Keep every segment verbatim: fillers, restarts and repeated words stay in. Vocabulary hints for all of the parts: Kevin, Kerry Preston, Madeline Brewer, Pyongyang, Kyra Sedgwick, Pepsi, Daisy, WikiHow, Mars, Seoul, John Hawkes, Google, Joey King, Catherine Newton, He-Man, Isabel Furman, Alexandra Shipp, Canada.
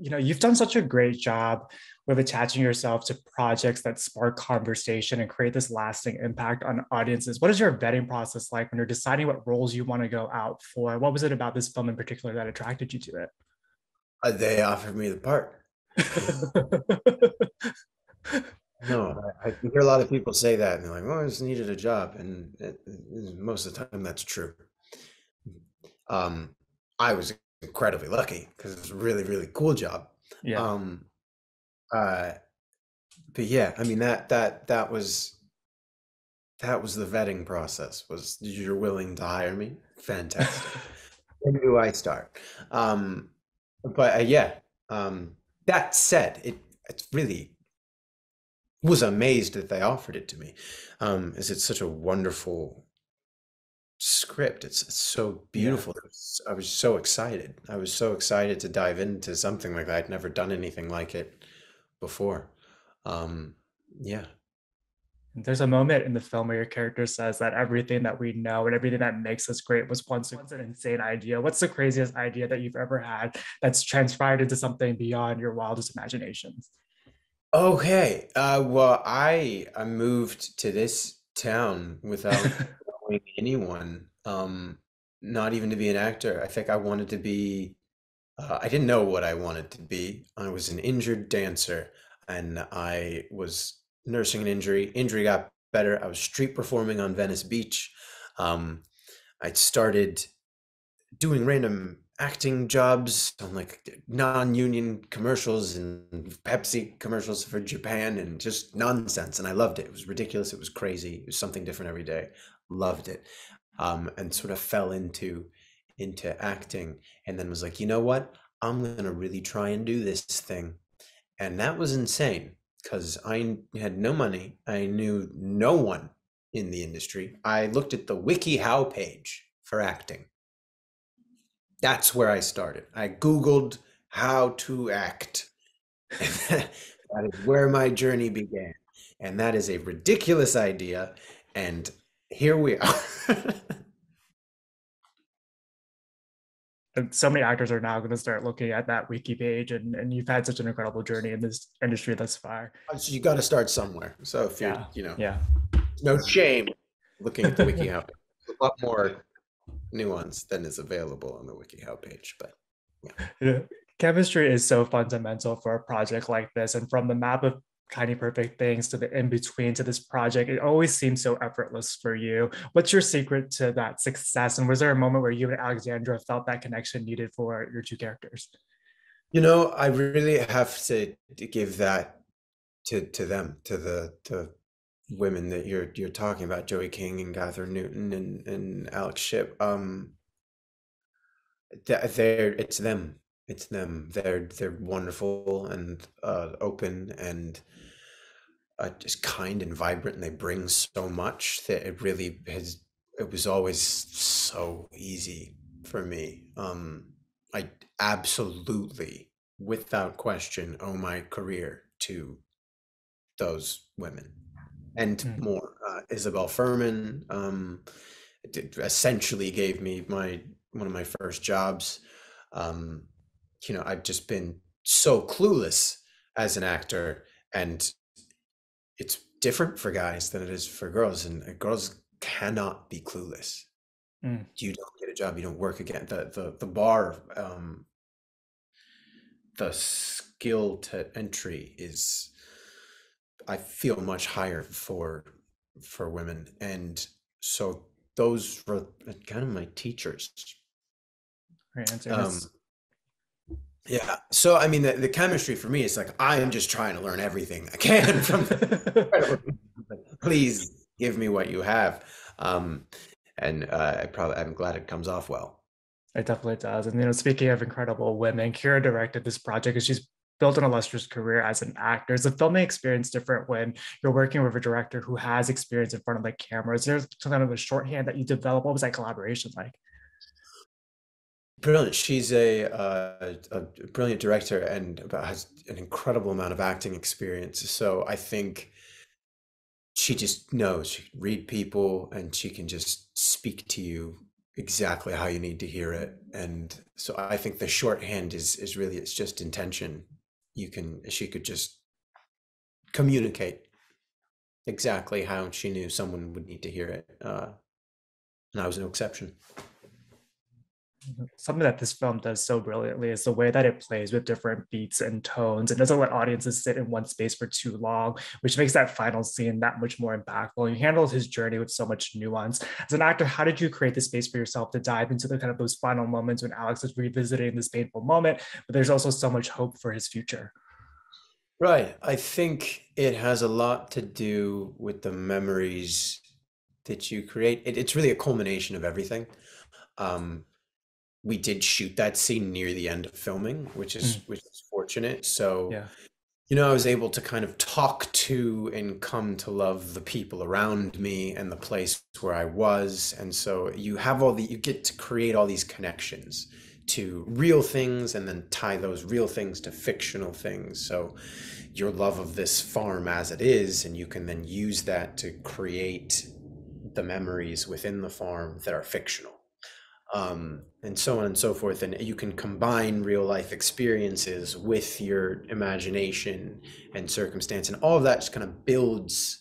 you know, you've done such a great job with attaching yourself to projects that spark conversation and create this lasting impact on audiences. What is your vetting process like when you're deciding what roles you want to go out for? What was it about this film in particular that attracted you to it? Uh, they offered me the part. No, I, I hear a lot of people say that, and they're like, well, I just needed a job. And it, it, most of the time that's true. Um, I was incredibly lucky because it's a really, really cool job. Yeah. Um, uh, but yeah, I mean, that, that, that was, that was the vetting process, was you're willing to hire me? Fantastic. When do I start? Um, but uh, yeah, um, that said, it, it's really, was amazed that they offered it to me, um, as it's such a wonderful script. It's, it's so beautiful. Yeah. It was, I was so excited. I was so excited to dive into something like that. I'd never done anything like it before. Um, yeah. There's a moment in the film where your character says that everything that we know and everything that makes us great was once, once an insane idea. What's the craziest idea that you've ever had that's transpired into something beyond your wildest imaginations? Okay. Uh, well, I, I moved to this town without knowing anyone, um, not even to be an actor. I think I wanted to be, uh, I didn't know what I wanted to be. I was an injured dancer, and I was nursing an injury. Injury got better. I was street performing on Venice Beach. Um, I started doing random acting jobs on like non-union commercials and Pepsi commercials for Japan and just nonsense. And I loved it. It was ridiculous. It was crazy. It was something different every day. Loved it. Um, and sort of fell into, into acting, and then was like, you know what? I'm going to really try and do this thing. And that was insane because I had no money. I knew no one in the industry. I looked at the WikiHow page for acting. That's where I started. I Googled how to act. That is where my journey began. And that is a ridiculous idea. And here we are. So many actors are now going to start looking at that wiki page, and, and you've had such an incredible journey in this industry thus far. So you got to start somewhere. So if you're, yeah. you know, yeah. no shame looking at the wiki out. A lot more nuance than is available on the WikiHow page, but yeah. Yeah. Chemistry is so fundamental for a project like this, and from the map of tiny perfect things to the in-between to this project, it always seems so effortless for you. What's your secret to that success, and was there a moment where you and Alexandra felt that connection needed for your two characters? You know, I really have to give that to to them, to the to women that you're you're talking about, Joey King and Catherine Newton and and Alex Shipp. Um, they're it's them, it's them. They're they're wonderful and uh, open and uh, just kind and vibrant, and they bring so much that it really has. It was always so easy for me. Um, I absolutely, without question, owe my career to those women. And more. Uh, Isabel Furman um, essentially gave me my one of my first jobs. Um, you know, I've just been so clueless as an actor, and it's different for guys than it is for girls. And girls cannot be clueless. Mm. You don't get a job. You don't work again. The the the bar, um, the skill to entry is, I feel, much higher for for women, and so those were kind of my teachers. Great answer. Um, yeah, so I mean, the, the chemistry for me is like, I am just trying to learn everything I can from the, please give me what you have, um, and uh, I probably I'm glad it comes off well. It definitely does. And you know, speaking of incredible women, Kyra directed this project, and she's built an illustrious career as an actor. Is the filming experience different when you're working with a director who has experience in front of the camera? Is there some kind of a shorthand that you develop? What was that collaboration like? Brilliant. She's a, uh, a brilliant director and has an incredible amount of acting experience. So I think she just knows, she can read people, and she can just speak to you exactly how you need to hear it. And so I think the shorthand is is really, it's just intention. You can, she could just communicate exactly how she knew someone would need to hear it. Uh, and I was no exception. Something that this film does so brilliantly is the way that it plays with different beats and tones. It doesn't let audiences sit in one space for too long, which makes that final scene that much more impactful. You handled his journey with so much nuance. As an actor, how did you create the space for yourself to dive into the kind of those final moments when Alex is revisiting this painful moment, but there's also so much hope for his future? Right. I think it has a lot to do with the memories that you create. It, it's really a culmination of everything. Um, We did shoot that scene near the end of filming, which is mm. which is fortunate. So, yeah. you know, I was able to kind of talk to and come to love the people around me and the place where I was. And so you have all the, you get to create all these connections to real things and then tie those real things to fictional things. So your love of this farm as it is, and you can then use that to create the memories within the farm that are fictional. Um, and so on and so forth. And you can combine real life experiences with your imagination and circumstance, and all of that just kind of builds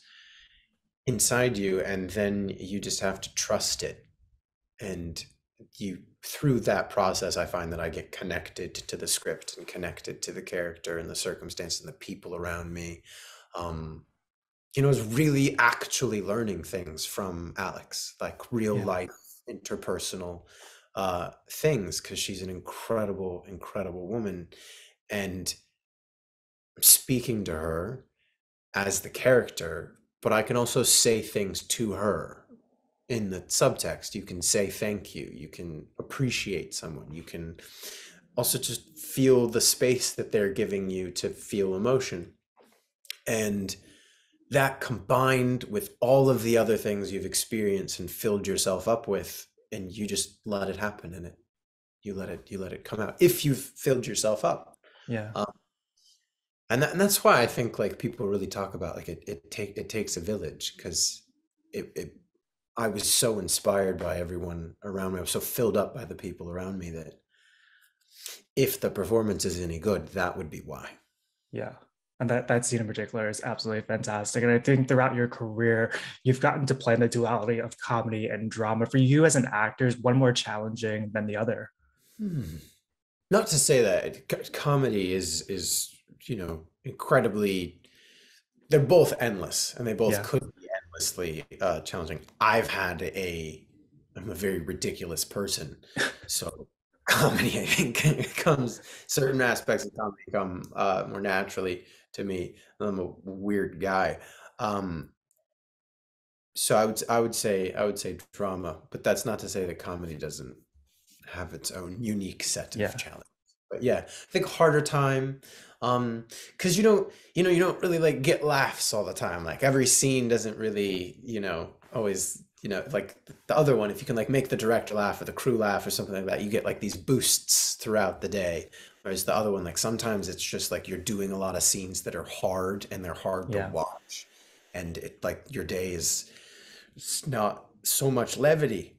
inside you. And then you just have to trust it. And you, through that process, I find that I get connected to the script and connected to the character and the circumstance and the people around me. Um, you know, I was really actually learning things from Alex, like real yeah. life. interpersonal uh things, because she's an incredible incredible woman, and I'm speaking to her as the character, but I can also say things to her in the subtext. You can say thank you, you can appreciate someone, you can also just feel the space that they're giving you to feel emotion. And that, combined with all of the other things you've experienced and filled yourself up with, and you just let it happen in it. You let it, you let it come out if you've filled yourself up. Yeah. Um, and, that, and that's why I think like people really talk about like it, it, take, it takes a village, because it, it, I was so inspired by everyone around me. I was so filled up by the people around me that if the performance is any good, that would be why. Yeah. And that, that scene in particular is absolutely fantastic. And I think throughout your career, you've gotten to play in the duality of comedy and drama. For you as an actor, is one more challenging than the other? Hmm. Not to say that comedy is, is, you know, incredibly, they're both endless and they both yeah. could be endlessly uh, challenging. I've had a, I'm a very ridiculous person. So comedy, I think, comes, certain aspects of comedy come uh, more naturally to me. I'm a weird guy, um, so I would I would say I would say drama, but that's not to say that comedy doesn't have its own unique set of yeah. challenges. But yeah, I think harder time, um, because you don't you know you don't really like get laughs all the time. Like every scene doesn't really you know always you know like the other one. If you can like make the director laugh or the crew laugh or something like that, you get like these boosts throughout the day. Whereas the other one, like sometimes it's just like you're doing a lot of scenes that are hard and they're hard yeah. to watch. And it like your day is it's not so much levity.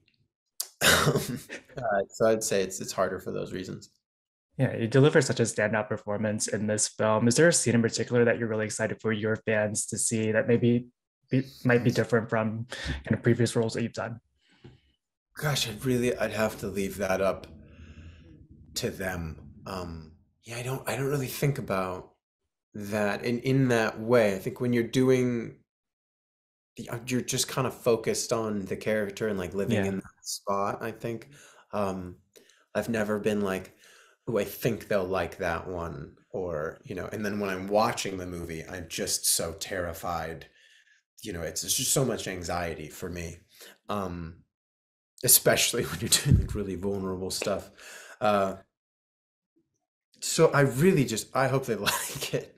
uh, so I'd say it's, it's harder for those reasons. Yeah, you deliver such a standout performance in this film. Is there a scene in particular that you're really excited for your fans to see that maybe be, might be different from kind of previous roles that you've done? Gosh, I'd really, I'd have to leave that up to them. Um, yeah, I don't, I don't really think about that in, in that way. I think when you're doing, you're just kind of focused on the character and like living yeah. in that spot, I think. Um, I've never been like, oh, I think they'll like that one, or, you know, and then when I'm watching the movie, I'm just so terrified. You know, it's, it's just so much anxiety for me, um, especially when you're doing like really vulnerable stuff. Uh, So I really just, I hope they like it.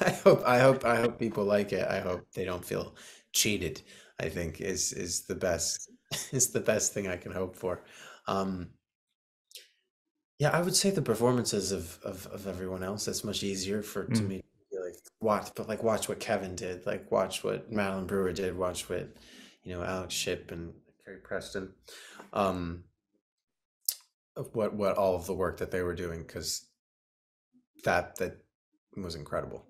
I hope, I hope, I hope people like it. I hope they don't feel cheated, I think is, is the best, is the best thing I can hope for. Um, yeah, I would say the performances of, of, of everyone else, it's much easier for, to mm. me, to like watch, but like watch what Kevin did, like watch what Madeline Brewer did, watch what, you know, Alex Shipp and Kerry Preston, um, of what, what all of the work that they were doing, because that that was incredible.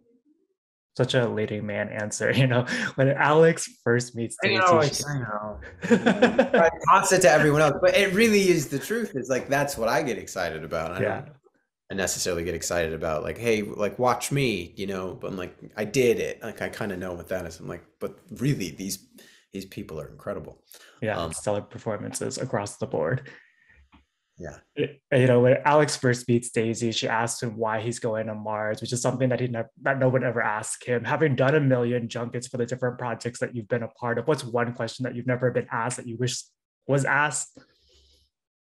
Such a lady man answer, you know, when Alex first meets Daisy. I know, I, I know. I toss it to everyone else, but it really is the truth. It's like, that's what I get excited about. I yeah. don't necessarily get excited about like, hey, like watch me, you know, but I'm like, I did it. Like, I kind of know what that is. I'm like, but really these, these people are incredible. Yeah, um, stellar performances across the board. Yeah. You know, when Alex first meets Daisy, she asks him why he's going to Mars, which is something that he never, that no one ever asked him. Having done a million junkets for the different projects that you've been a part of, what's one question that you've never been asked that you wish was asked?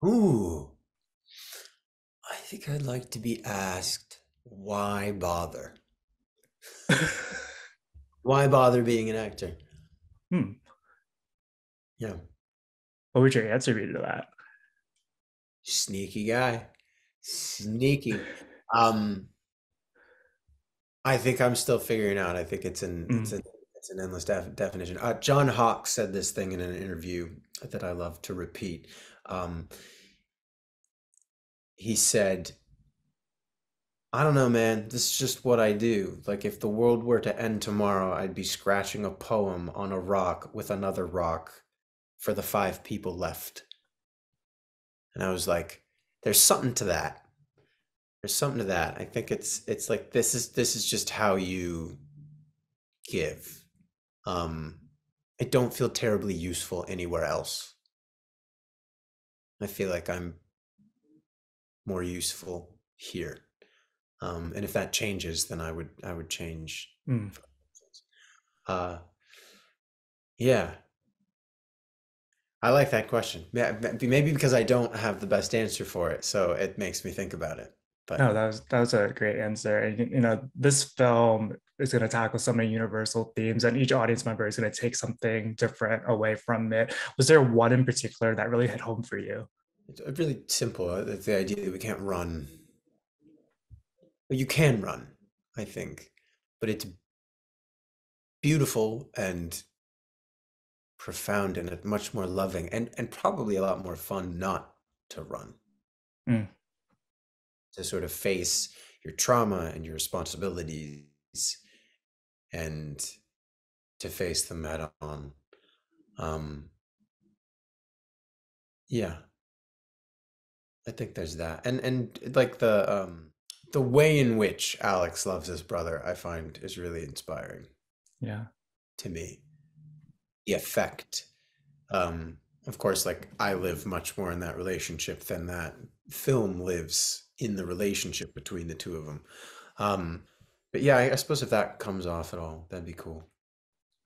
Ooh, I think I'd like to be asked, why bother? Why bother being an actor? Hmm. Yeah. What would your answer be to that? Sneaky guy, sneaky. um I think I'm still figuring out. I think it's an mm. it's, a, it's an endless def definition. uh John Hawkes said this thing in an interview that I love to repeat. Um he said, I don't know, man, this is just what I do. Like, if the world were to end tomorrow, I'd be scratching a poem on a rock with another rock for the five people left. And I was like, there's something to that. There's something to that. I think it's, it's like, this is, this is just how you give. Um, I don't feel terribly useful anywhere else. I feel like I'm more useful here. Um, and if that changes, then I would, I would change. Mm. Uh, yeah. I like that question. Maybe because I don't have the best answer for it, so it makes me think about it. But no, that was that was a great answer. And you know, this film is going to tackle so many universal themes, and each audience member is going to take something different away from it. Was there one in particular that really hit home for you? It's really simple. It's the idea that we can't run. Well, you can run, I think, but it's beautiful and profound and much more loving and and probably a lot more fun not to run. Mm. To sort of face your trauma and your responsibilities and to face them head on. Um, yeah, I think there's that. And and like the um, the way in which Alex loves his brother, I find is really inspiring. Yeah, to me. The effect, um, of course, like I live much more in that relationship than that film lives in the relationship between the two of them. Um, but yeah, I, I suppose if that comes off at all, that'd be cool.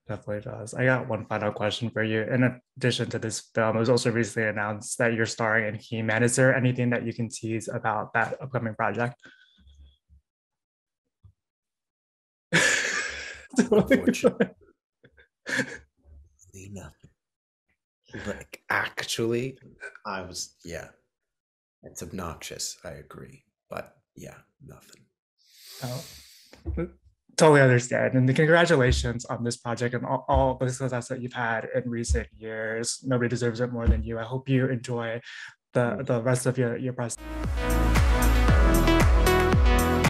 Definitely does. I got one final question for you. In addition to this film, it was also recently announced that you're starring in He-Man. Is there anything that you can tease about that upcoming project? Unfortunately. Nothing. Like, actually, I was, yeah, it's obnoxious. I agree. But yeah, nothing. Oh, totally understand. And congratulations on this project and all, all the success that you've had in recent years. Nobody deserves it more than you. I hope you enjoy the, the rest of your, your process.